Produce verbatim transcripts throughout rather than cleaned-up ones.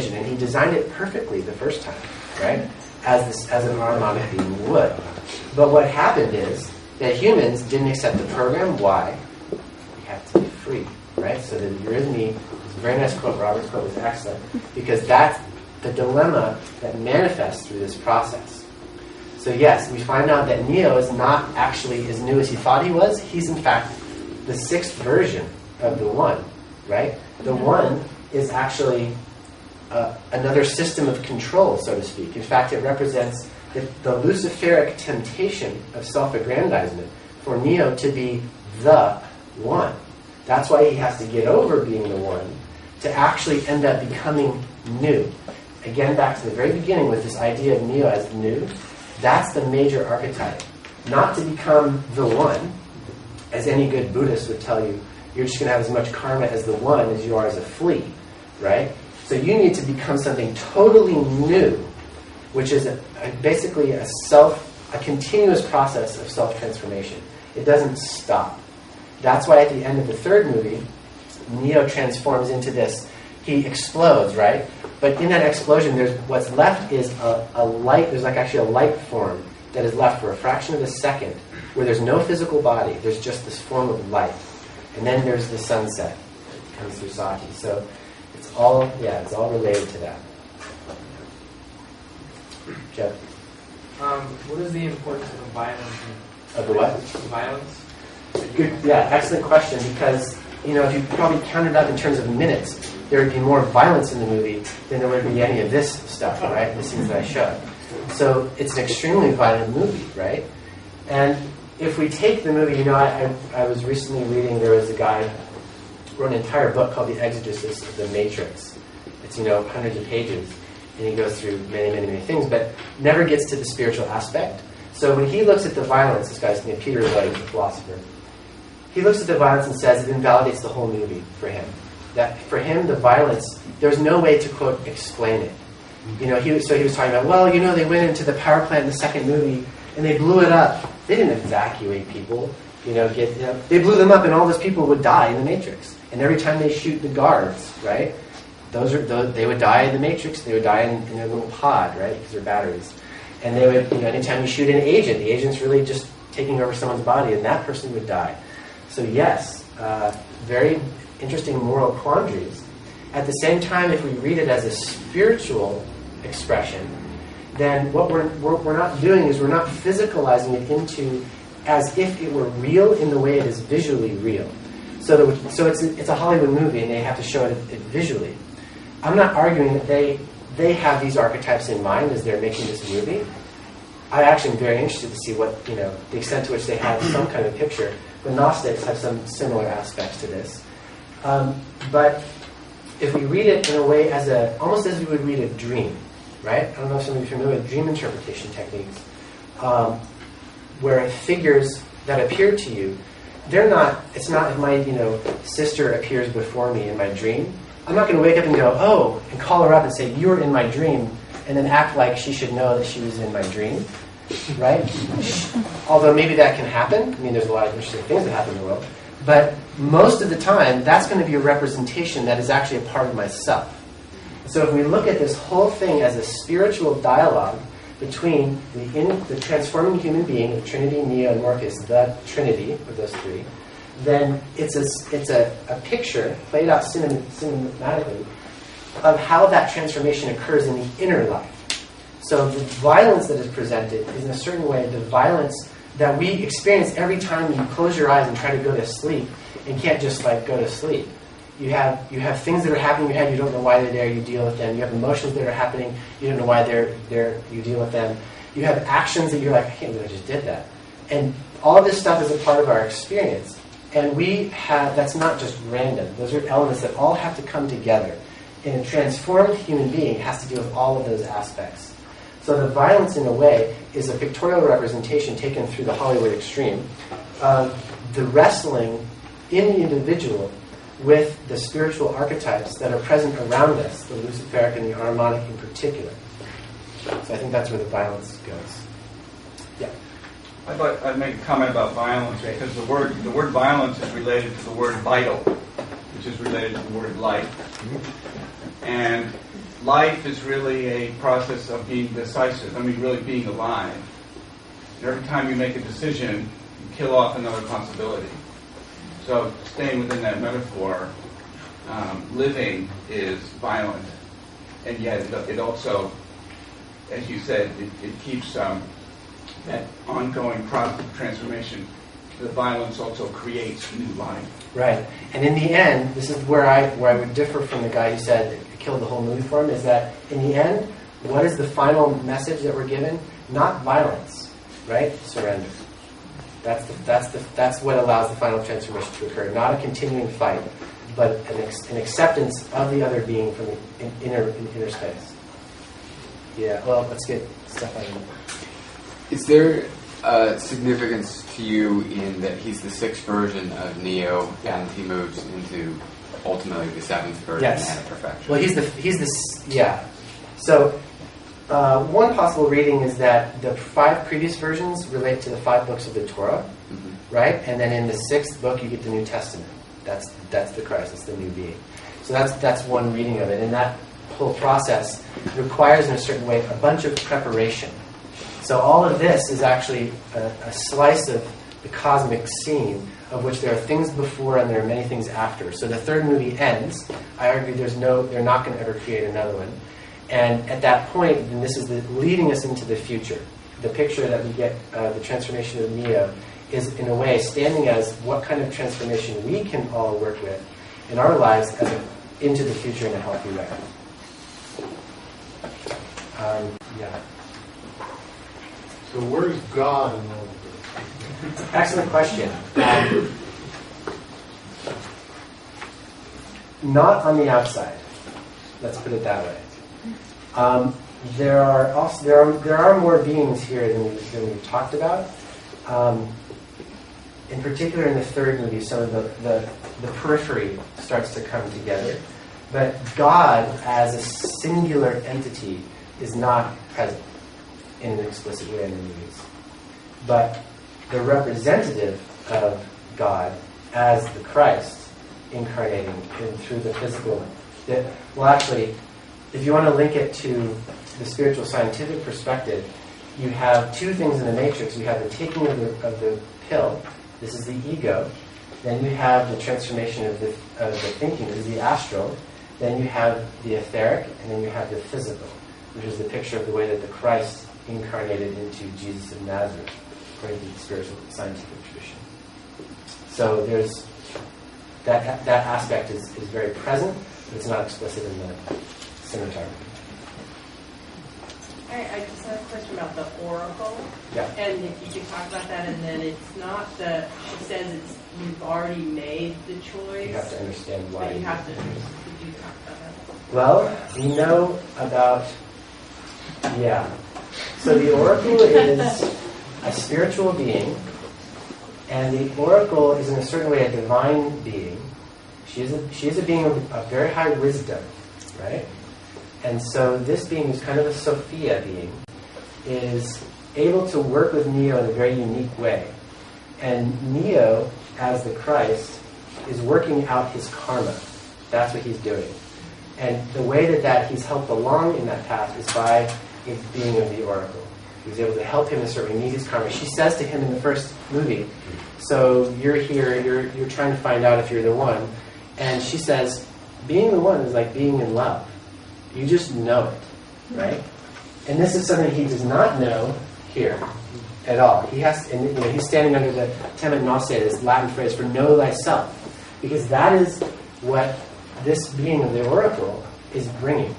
vision, and he designed it perfectly the first time, right? As this, as a harmonic being would. But what happened is that humans didn't accept the program. Why? We have to be free, right? So the Eurythmi, it's a very nice quote. Robert's quote was excellent, because that's the dilemma that manifests through this process. So yes, we find out that Neo is not actually as new as he thought he was. He's in fact the sixth version of the One, right? The One is actually uh, another system of control, so to speak. In fact, it represents the, the Luciferic temptation of self-aggrandizement for Neo to be the One. That's why he has to get over being the One to actually end up becoming new. Again, back to the very beginning with this idea of Neo as new. That's the major archetype. Not to become the One, as any good Buddhist would tell you, you're just going to have as much karma as the One as you are as a flea, right? So you need to become something totally new, which is a, a, basically a self, a continuous process of self-transformation. It doesn't stop. That's why at the end of the third movie, Neo transforms into this. He explodes, right? But in that explosion, there's what's left is a, a light. There's like actually a light form that is left for a fraction of a second, where there's no physical body. There's just this form of light. And then there's the sunset. It comes through Sati. So it's all, yeah, it's all related to that. Jeff? Um, what is the importance of the violence? Of the what? Violence? Good, yeah, excellent question, because, you know, if you probably counted up in terms of minutes, there would be more violence in the movie than there would be any of this stuff, right? The scenes that I showed. So it's an extremely violent movie, right? And if we take the movie, you know, I, I, I was recently reading, there was a guy who wrote an entire book called The Exegesis of the Matrix. It's, you know, hundreds of pages, and he goes through many, many, many things, but never gets to the spiritual aspect. So when he looks at the violence, this guy's named Peter, he's a philosopher. He looks at the violence and says it invalidates the whole movie for him. That for him, the violence, there's no way to, quote, explain it. You know, he, so he was talking about, well, you know, they went into the power plant in the second movie and they blew it up. They didn't evacuate people. You know, get, you know, they blew them up and all those people would die in the Matrix. And every time they shoot the guards, right, those are those, they would die in the Matrix. They would die in, in their little pod, right, because they're batteries. And they would, you know, anytime you shoot an agent, the agent's really just taking over someone's body and that person would die. So yes, uh, very interesting moral quandaries. At the same time, if we read it as a spiritual expression, then what we're, we're, we're not doing is we're not physicalizing it into as if it were real in the way it is visually real. So, that, so it's, a, it's a Hollywood movie and they have to show it, it visually. I'm not arguing that they, they have these archetypes in mind as they're making this movie. I actually am very interested to see what, you know, the extent to which they have some kind of picture. The Gnostics have some similar aspects to this. Um, but if we read it in a way as a, almost as we would read a dream, right? I don't know if some of you are familiar with dream interpretation techniques, um, where figures that appear to you, they're not, it's not if my, you know, sister appears before me in my dream. I'm not going to wake up and go, oh, and call her up and say, you were in my dream, and then act like she should know that she was in my dream. Right? Although maybe that can happen. I mean, there's a lot of interesting things that happen in the world. But most of the time, that's going to be a representation that is actually a part of myself. So if we look at this whole thing as a spiritual dialogue between the, in, the transforming human being, the Trinity, Neo, and Marcus, the Trinity, of those three, then it's a, it's a, a picture, played out cinem cinematically, of how that transformation occurs in the inner life. So the violence that is presented is, in a certain way, the violence that we experience every time you close your eyes and try to go to sleep and can't just, like, go to sleep. You have, you have things that are happening in your head. You don't know why they're there. You deal with them. You have emotions that are happening. You don't know why they're there. You deal with them. You have actions that you're like, I can't believe I just did that. And all of this stuff is a part of our experience. And we have, that's not just random. Those are elements that all have to come together. And a transformed human being has to deal with all of those aspects. So the violence, in a way, is a pictorial representation taken through the Hollywood extreme of the wrestling in the individual with the spiritual archetypes that are present around us, the Luciferic and the Harmonic in particular. So I think that's where the violence goes. Yeah? I'd like, I'd make a comment about violence, right? Because the word, the word violence is related to the word vital, which is related to the word light. Mm-hmm. And life is really a process of being decisive, I mean really being alive. And every time you make a decision, you kill off another possibility. So staying within that metaphor, um, living is violent, and yet it also, as you said, it, it keeps um, that ongoing process of transformation. The violence also creates new life. Right. And in the end, this is where I where I would differ from the guy who said it killed the whole movie for him, is that in the end, what is the final message that we're given? Not violence, right? Surrender. That's the, that's the, that's what allows the final transformation to occur. Not a continuing fight, but an, ex, an acceptance of the other being from the in, inner in, inner space. Yeah. Well, let's get stuff out of it. Is there Uh, significance to you in that he's the sixth version of Neo, yeah, and he moves into ultimately the seventh version, yes, and perfection? Well, he's the he's the yeah. So uh, one possible reading is that the five previous versions relate to the five books of the Torah, mm-hmm, right? And then in the sixth book you get the New Testament. That's that's the Christ. That's the new being. So that's that's one reading of it, and that whole process requires, in a certain way, a bunch of preparation. So all of this is actually a, a slice of the cosmic scene, of which there are things before and there are many things after. So the third movie ends. I argue there's no, they're not going to ever create another one. And at that point, and this is the, leading us into the future. The picture that we get, uh, the transformation of Neo, is in a way standing as what kind of transformation we can all work with in our lives as a, into the future in a healthy way. Um, yeah. So where's God in all of this? Excellent question. Um, not on the outside. Let's put it that way. Um, there are also there are there are more beings here than we, than we've talked about. Um, in particular, in the third movie, some of the, the the periphery starts to come together, but God as a singular entity is not present in an explicit way in the movies. But the representative of God as the Christ incarnating in, through the physical, that, well, actually, if you want to link it to the spiritual scientific perspective, you have two things in the Matrix. You have the taking of the, of the pill. This is the ego. Then you have the transformation of the, of the thinking. This is the astral. Then you have the etheric. And then you have the physical, which is the picture of the way that the Christ incarnated into Jesus of Nazareth, according to the spiritual scientific tradition. So there's that that aspect is, is very present, but it's not explicit in the cinematography. I, I just have a question about the Oracle. Yeah. And if you could talk about that, and then it's not that she says it's you've already made the choice. You have to understand why. But you have to. Could you talk about that? Well, we know about yeah. So the Oracle is a spiritual being, and the Oracle is in a certain way a divine being. She is a, she is a being of, of very high wisdom, right? And so this being, who's kind of a Sophia being, is able to work with Neo in a very unique way. And Neo, as the Christ, is working out his karma. That's what he's doing. And the way that, that he's helped along in that path is by being of the Oracle. He was able to help him in serving his karma. She says to him in the first movie, so you're here, you're you're trying to find out if you're the one. And she says, being the one is like being in love. You just know it, right? And this is something he does not know here at all. He has, and you know, he's standing under the Temet Nosse, this Latin phrase for know thyself, because that is what this being of the Oracle is bringing.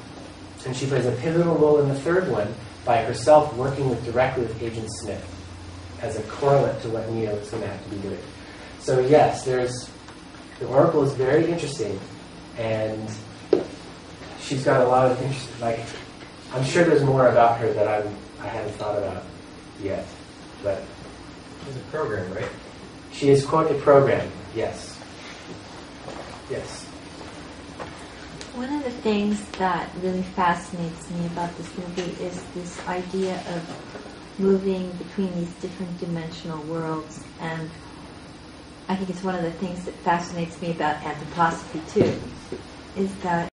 And she plays a pivotal role in the third one by herself working with, directly with Agent Smith as a correlate to what Neo is going to have to be doing. So yes, there's the Oracle is very interesting, and she's got a lot of interest. Like, I'm sure there's more about her that I'm, I haven't thought about yet. But she's a program, right? She is quote a program. Yes. Yes. One of the things that really fascinates me about this movie is this idea of moving between these different dimensional worlds, and I think it's one of the things that fascinates me about anthroposophy too, is that